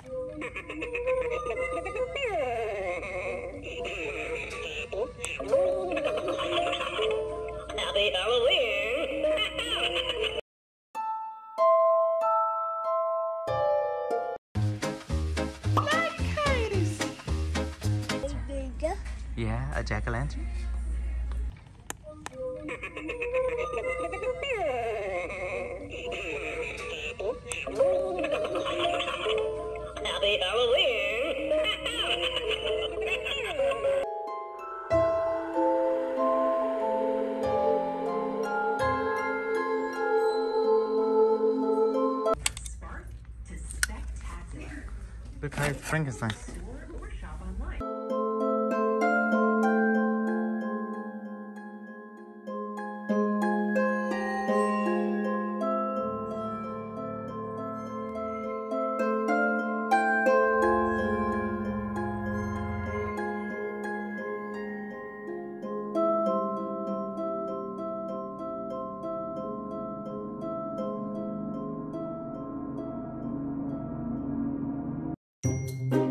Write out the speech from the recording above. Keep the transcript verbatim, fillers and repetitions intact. Happy Halloween! Black Curtis! Yeah, a jack-o'-lantern? Happy Halloween! Spark to spectacular. Look how Frankenstein. Music.